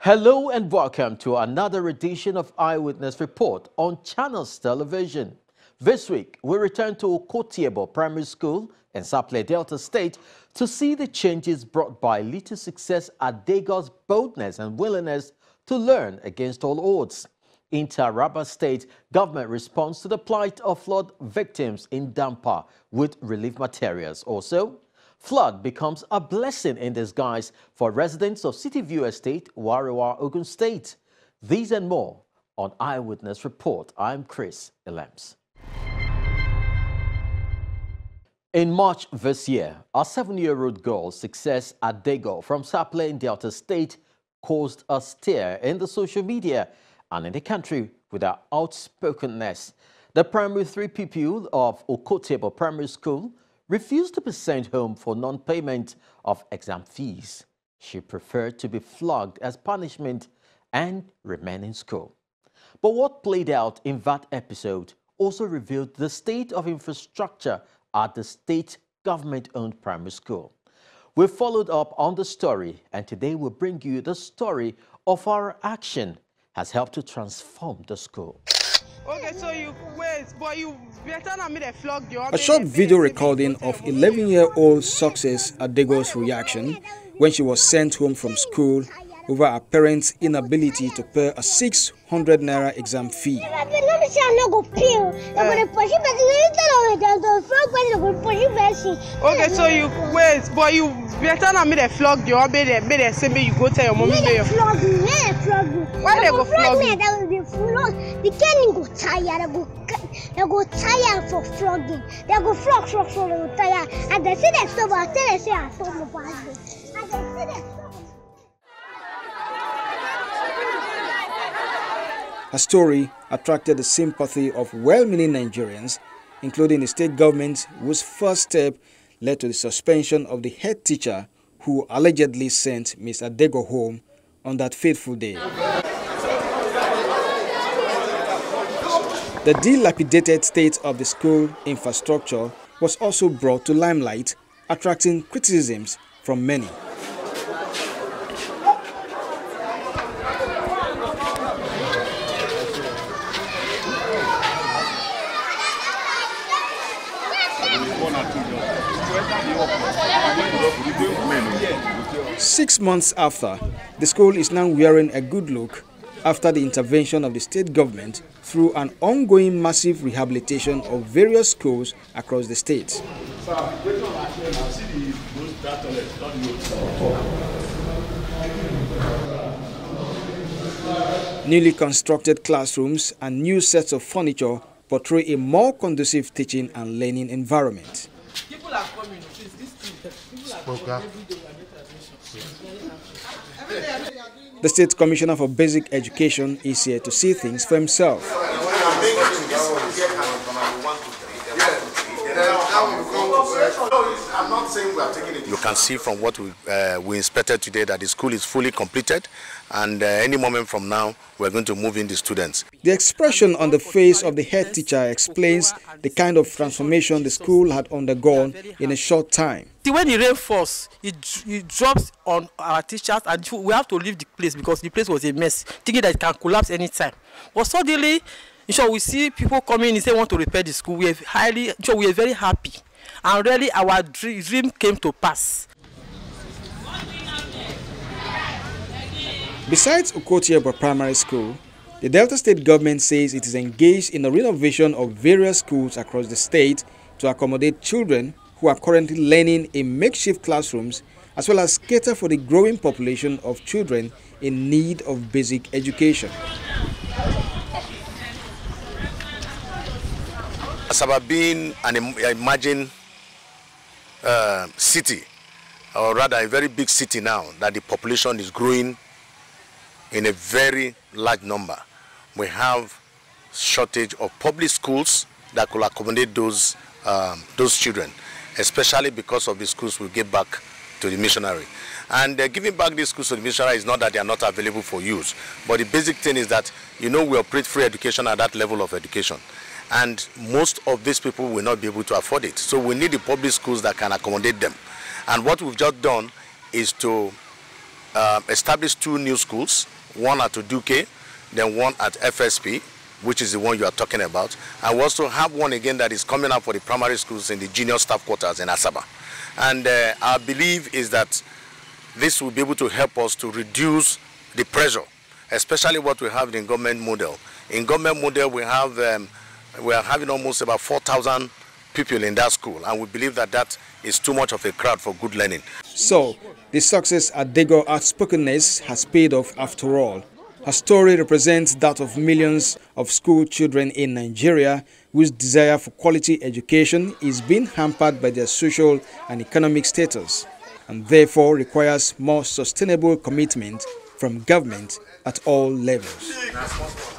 Hello and welcome to another edition of Eyewitness Report on Channels Television. This week, we return to Okotie-Eboh Primary School in Saple Delta State to see the changes brought by Little Success Adejoh's boldness and willingness to learn against all odds. In Taraba State, government responds to the plight of flood victims in Dampa with relief materials. Also, flood becomes a blessing in disguise for residents of City View Estate, Warri Ogun State. These and more on Eyewitness Report. I'm Chris Elems. In March this year, a 7-year-old girl, Success Adejoh, from Sapele in Delta State, caused a stir in the social media and in the country with her outspokenness. The primary 3 pupil of Okotie-Eboh Primary School refused to be sent home for non-payment of exam fees. She preferred to be flogged as punishment and remain in school. But what played out in that episode also revealed the state of infrastructure at the state government-owned primary school. We followed up on the story, and today we'll bring you the story of our action has helped to transform the school. Okay, so you wait, but you better not make a flog. A short video recording of 11-year-old Success Adejoh's reaction when she was sent home from school over her parents' inability to pay a 600 naira exam fee. Okay, so you wait, but you better not make a flog. You obey them, they say me. You go tell your mommy. Why they go flog me? The canning go tired, they go tired for flogging. They go flog, they go tired. And they see that stuff, they say, I told you about it. And they see that stuff. Her story attracted the sympathy of well-meaning Nigerians, including the state government, whose first step led to the suspension of the head teacher who allegedly sent Ms. Adejoh home on that fateful day. The dilapidated state of the school infrastructure was also brought to limelight, attracting criticisms from many. Six months after, the school is now wearing a good look after the intervention of the state government through an ongoing massive rehabilitation of various schools across the state. Newly constructed classrooms and new sets of furniture portray a more conducive teaching and learning environment. People are coming. The State Commissioner for Basic Education is here to see things for himself. You can see from what we inspected today that the school is fully completed, and any moment from now we're going to move in the students. The expression on the face of the head teacher explains the kind of transformation the school had undergone in a short time. When the rain falls, it drops on our teachers, and we have to leave the place because the place was a mess, thinking that it can collapse anytime. But suddenly, so we see people coming and say want to repair the school. We are very happy, and really our dream came to pass. Besides Okotie-Eboh Primary School, the Delta State government says it is engaged in the renovation of various schools across the state to accommodate children who are currently learning in makeshift classrooms, as well as cater for the growing population of children in need of basic education. Asaba being an emerging city, or rather a very big city now, that the population is growing in a very large number. We have shortage of public schools that could accommodate those children, especially because of the schools we give back to the missionary. And giving back these schools to the missionary is not that they are not available for use, but the basic thing is that, you know, we operate free education at that level of education, and most of these people will not be able to afford it. So we need the public schools that can accommodate them. And what we've just done is to established two new schools, one at Uduke, then one at FSP, which is the one you are talking about. And we also have one again that is coming up for the primary schools in the junior staff quarters in Asaba. And our belief is that this will be able to help us to reduce the pressure, especially what we have in government model. In government model, we have we are having almost about 4,000 people in that school, and we believe that that is too much of a crowd for good learning. So, the Success Adejoh outspokenness has paid off after all. Her story represents that of millions of school children in Nigeria whose desire for quality education is being hampered by their social and economic status, and therefore requires more sustainable commitment from government at all levels.